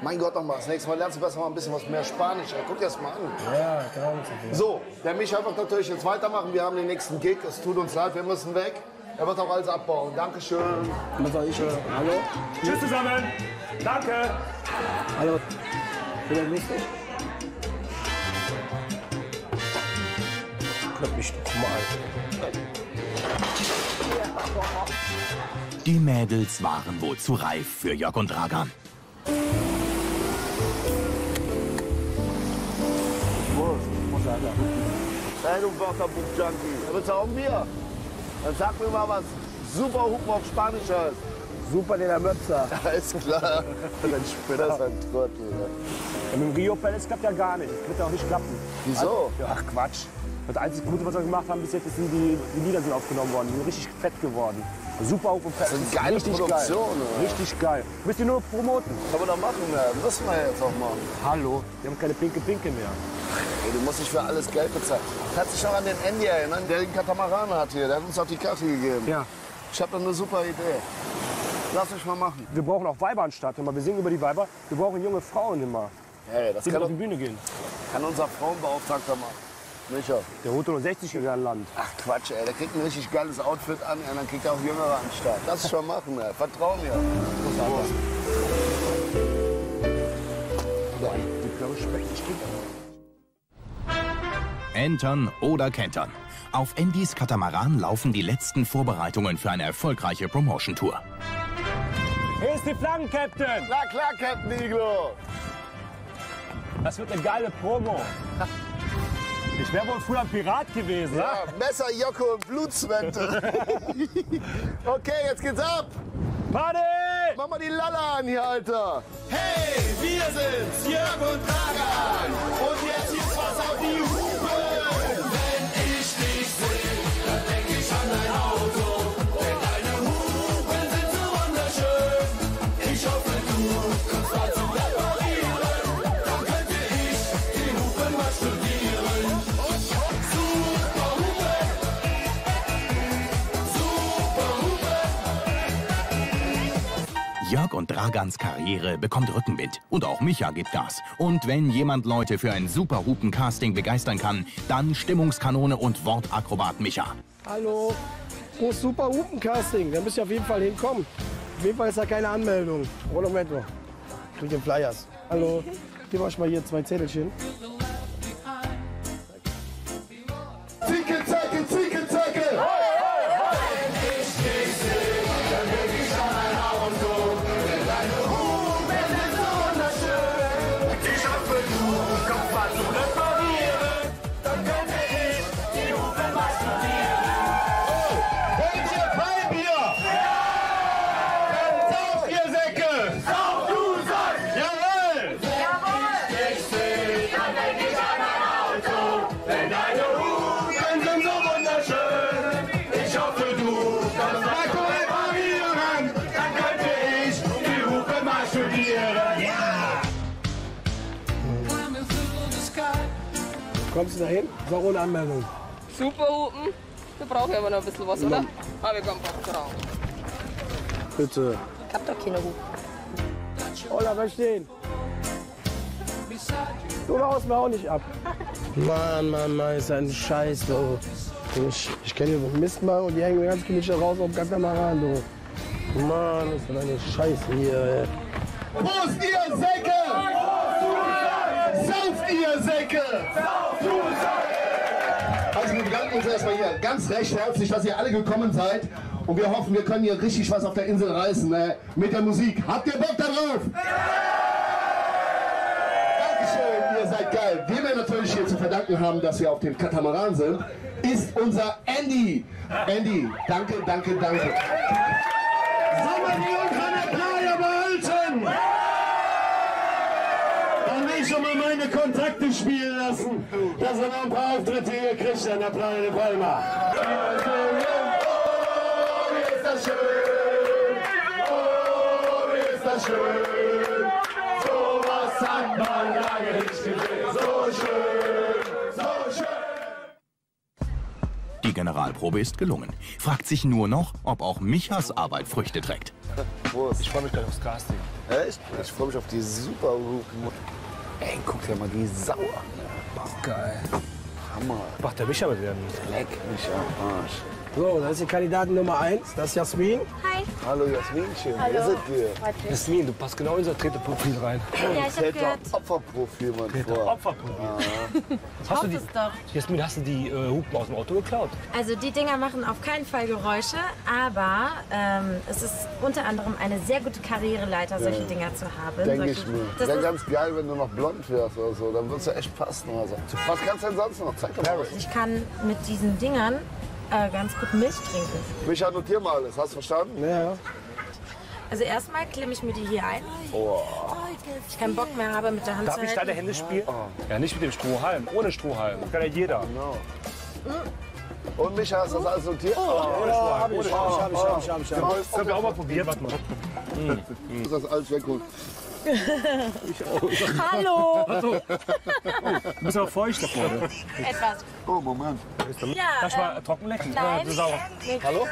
Mein Gott, nochmal. Das nächste Mal lernst du besser mal ein bisschen was mehr Spanisch. Guck dir das mal an. Ja, klar. So, der Micha wird natürlich jetzt weitermachen. Wir haben den nächsten Gig. Es tut uns leid, wir müssen weg. Er wird auch alles abbauen. Dankeschön. Was soll ich? Hallo. Tschüss zusammen. Danke. Hallo. Bin ich richtig? Klopf mich doch mal. Die Mädels waren wohl zu reif für Jörg und Dragan. Hey, du Wörterbuch-Junkie. Da willst du auch ein Bier? Dann sag mir mal, was super Hupen auf Spanisch heißt. Super de la Möpsa. Alles klar. Dann Spinner ist ein Trottel. Ne? Ja, mit dem Rio Palace klappt ja gar nicht. Das wird ja auch nicht klappen. Wieso? Ach Quatsch. Das einzige Gute, was wir gemacht haben bis jetzt, ist, die Lieder sind aufgenommen worden. Die sind richtig fett geworden. Super Hupen fett. Das sind geile Produktionen. Richtig geil. Müsst ihr nur promoten. Kann man doch machen, ne? Müssen wir jetzt auch machen. Hallo, wir haben keine Pinke-Pinke mehr. Ey, du musst nicht für alles Geld bezahlen. Kannst dich noch an den Andy erinnern, der den Katamaran hat hier. Der hat uns auch die Kaffee gegeben. Ja. Ich hab da eine super Idee. Lass mich mal machen. Wir brauchen auch Weiber anstatt. Wir singen über die Weiber. Wir brauchen junge Frauen immer. Hey, das die kann auf die Bühne gehen. Kann unser Frauenbeauftragter machen. Micha. Der holt nur 60 in dein Land. Ach Quatsch, ey. Der kriegt ein richtig geiles Outfit an. Und dann kriegt er auch Jüngere anstatt. Lass es schon machen, ey. Vertrau mir. Boah, die blaue Speck, ich geb dir. Entern oder kentern. Auf Andys Katamaran laufen die letzten Vorbereitungen für eine erfolgreiche Promotion-Tour. Hier ist die Flaggen, Captain. Klar, klar, Captain Iglo. Das wird eine geile Promo. Ich wäre wohl früher ein Pirat gewesen. Ja, Messer, Jocko und Blutswente. Okay, jetzt geht's ab. Party! Mach mal die Lalla an hier, Alter. Hey, wir sind's, Jörg und Dragan. Und jetzt gibt's was auf die Hupe. Wenn ich dich seh, dann denk ich an dein Auto. Denn deine Hupen sind so wunderschön. Ich hoffe, du kannst bald zum Reparieren. Dann könnte ich die Hupen mal studieren. Super Hupe. Super Hupe. Jörg und Dragans Karriere bekommt Rückenwind. Und auch Micha gibt Gas. Und wenn jemand Leute für ein super Hupen-Casting begeistern kann, dann Stimmungskanone und Wortakrobat Micha. Hallo, groß super Hupen-Casting. Da müsst ihr auf jeden Fall hinkommen. Auf jeden Fall ist da keine Anmeldung. Oh, Moment noch. Ich krieg den Flyers. Hallo, gib euch mal hier zwei Zettelchen. Zicke, Zicke, Zicke, Zicke! Kommst du da hin? So ohne Anmeldung. Super Hupen. Wir brauchen ja immer noch ein bisschen was, oder? Aber wir kommen auch drauf. Bitte. Ich hab doch keine Hupen. Ola, bleib stehen. Du haust mir auch nicht ab. Mann, ist ein Scheiß, du. Ich kenn hier Mist machen und die hängen mir ganz gemütlich raus auf dem Katamaran, du. Mann, ist doch eine Scheiße hier, ey. Prost, ihr Säcke! Sauft, ihr Säcke! Also wir bedanken uns erstmal hier ganz recht herzlich, dass ihr alle gekommen seid. Und wir hoffen, wir können hier richtig was auf der Insel reißen, ne? Mit der Musik. Habt ihr Bock darauf? Dankeschön, ihr seid geil. Wem wir natürlich hier zu verdanken haben, dass wir auf dem Katamaran sind, ist unser Andy. Andy, danke, danke, danke. Sommer die unter der Playa behalten! Schon mal meine Kontakte spielen lassen, dass er noch ein paar Auftritte hier kriegt an der Playa de Palma. Oh, wie ist das schön! Oh, wie ist das schön! So was hat man lange nicht gesehen. So schön, so schön! Die Generalprobe ist gelungen. Fragt sich nur noch, ob auch Michas Arbeit Früchte trägt. Ich freue mich gleich aufs Casting. Echt? Ich freue mich auf die super Hupen. Ey, guck dir mal die Sau an. Boah, geil. Hammer. Macht der Micha mit werden. Leck mich am Arsch. So, das ist die Kandidatin Nummer 1, das ist Jasmin. Hi. Hallo Jasminchen, hallo. Wer seid ihr? Jasmin, du passt genau in unser Täterprofil rein. Ja, ich hab gehört. Opferprofil, mein Freund. Opferprofil. Ja. Hast du die, Jasmin, hast du die Hupen aus dem Auto geklaut? Also die Dinger machen auf keinen Fall Geräusche, aber es ist unter anderem eine sehr gute Karriereleiter, solche Dinger zu haben. Denke ich mir. Das wäre ganz geil, wenn du noch blond wärst oder so, dann würdest du echt passen. Also. Was kannst du denn sonst noch? Zeig doch mal. Ich kann mit diesen Dingern ganz gut Milch trinken. Micha, notier mal alles, hast du verstanden? Ja. Also erstmal klemme ich mir die hier ein. Oh. Ich keinen Bock mehr habe mit der Hand. Darf ich deine Hände spielen? Oh. Ja, nicht mit dem Strohhalm, ohne Strohhalm. Das kann ja jeder. Genau. Und Micha, hast du das alles notiert? Ohne Strohhalm. Ich hab. Können wir auch mal probieren? Warte mal. Ist das alles wegholen? Ich auch. Hallo! Also, du bist aber feucht davor. Etwas. Oh, Moment. Ja, das war trocken lecken. Nein. Hallo?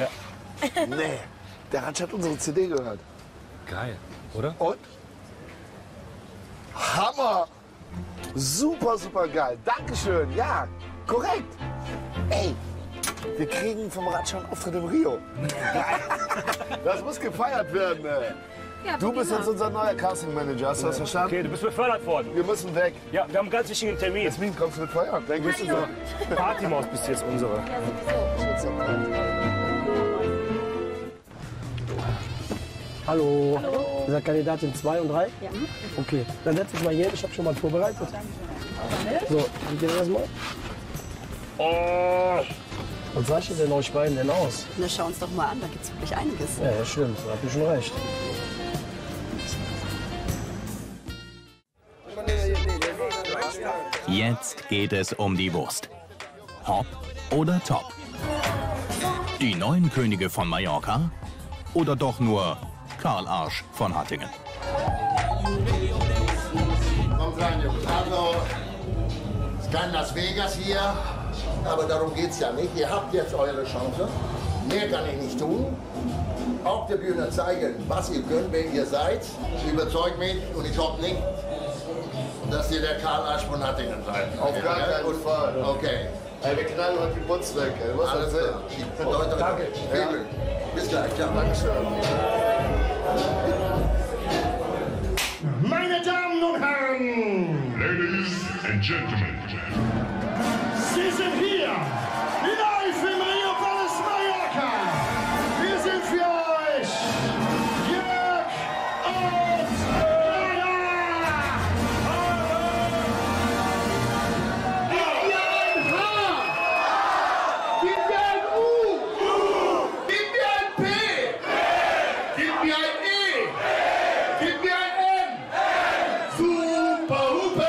Ja. Nee, der Ratsch hat unsere CD gehört. Geil, oder? Und? Hammer! Super, super geil. Dankeschön. Ja, korrekt. Ey! Wir kriegen vom Ratsch einen Auftritt im Rio. Das muss gefeiert werden, ey. Ja, du bist jetzt unser neuer Casting-Manager, hast du das verstanden? Okay, du bist befördert worden. Wir müssen weg. Ja, wir haben einen ganz wichtigen Termin. Jasmin, kommst du mit feiern? Partymaus bist jetzt unsere. Ja, hallo. Hallo. Ihr seid Kandidatin 2 und 3? Ja. Okay, dann setz dich mal hier, ich habe schon mal vorbereitet. So, wie geht das erstmal? Oh. Was zeichnet denn euch beiden denn aus? Na, schau uns doch mal an, da gibt's wirklich einiges. Ja, stimmt, da habt ihr schon recht. Jetzt geht es um die Wurst. Hopp oder top? Die neuen Könige von Mallorca oder doch nur Karl Arsch von Hattingen? Kommt rein, Jungs. Also, es kann Las Vegas hier. Aber darum geht es ja nicht. Ihr habt jetzt eure Chance. Mehr kann ich nicht tun. Auf der Bühne zeigen, was ihr könnt, wen ihr seid. Überzeugt mich und ich hoffe nicht, dass ihr der Karl Arsch von Hattingen seid. Auf gar keinen Fall. Okay. Ey, wir knallen heute die Putz weg. Ey. Was alles klar. Bedeutet, danke. Ja. Bis gleich. Ja, Dankeschön. Meine Damen und Herren! Ladies and Gentlemen. Sie sind hier, live im Rio Palace Mallorca. Wir sind für euch, Jörg und Bella. Gib mir ein H. Gib mir ein U. Gib mir ein P. Gib mir ein E. Gib mir ein N. Super Hupe.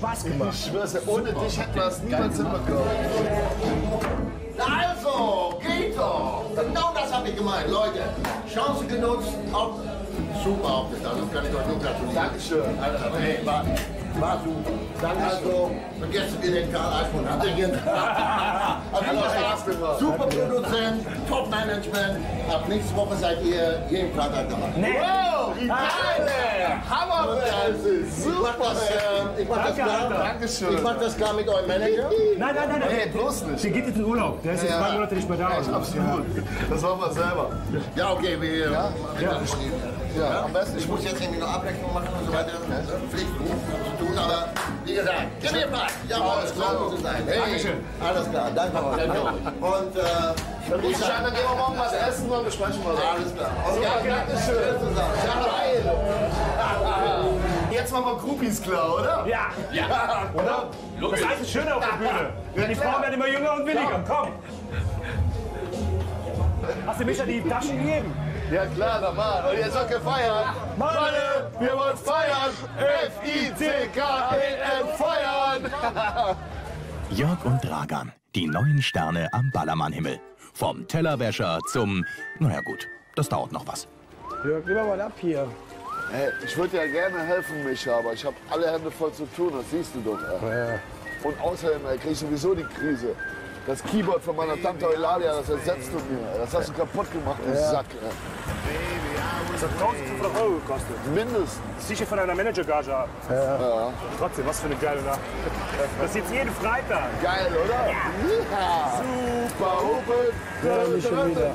Spaß gemacht. Ich schwör's ja, ohne dich hätten wir es niemals hinbekommen. Also, geht doch! Genau das habe ich gemeint, Leute. Chance genutzt, auf. Super aufgetan, das kann ich euch nur gratulieren. Dankeschön. Also, hey, war super. Danke. Also, vergesst ihr den Karl Eichmann. Habt ihr den Spaß? Super Produzent, Top Management. Ab nächste Woche seid ihr hier im Prater dabei. Nee. Wow, die Geile! Hammer! Super! Ich mach das klar mit eurem Manager. Nein. Hey, bloß nicht. Sie geht jetzt in Urlaub. Der ist jetzt 2 Monate nicht mehr da. Absolut. Das machen wir selber. Ja, okay, wir haben ja, am besten. Ich muss jetzt irgendwie noch Abrechnung machen und so weiter. Pflichtberuf zu tun, aber wie gesagt, gib mir Platz. Ja, alles klar zu sein. Hey, Dankeschön. Alles klar, danke euch. Und ich scheine, dann gehen wir morgen was essen und besprechen wir das. Alles klar. Und ja, Dankeschön. Jetzt machen wir Groupies klar, oder? Ja. Oder? Das heißt, es schöner auf der Bühne. Ja, die Frauen werden immer jünger und williger. Komm. Hast du Micha die Taschen gegeben? Ja klar, normal. Und jetzt auch gefeiert. Manne, wir wollen feiern. F-I-C-K-E-N, feiern. Jörg und Dragan, die neuen Sterne am Ballermannhimmel. Vom Tellerwäscher zum... Naja gut, das dauert noch was. Jörg, nimm mal ab hier. Hey, ich würde ja gerne helfen, Micha, aber ich habe alle Hände voll zu tun, das siehst du doch. Und außerdem kriege ich sowieso die Krise. Das Keyboard von meiner Tante Eulalia, das ersetzt du mir. Das hast du kaputt gemacht, du Sack. Das hat 1.500 € gekostet. Mindestens. Sicher von einer Managergage ab. Ja. Trotzdem, was für eine geile Nacht. Das ist jetzt jeden Freitag. Geil, oder? Ja. Super Open. Ja, mich schon wieder.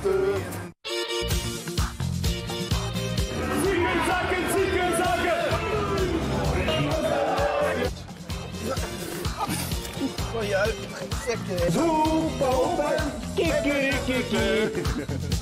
Super, Opa! Kiki, Kiki!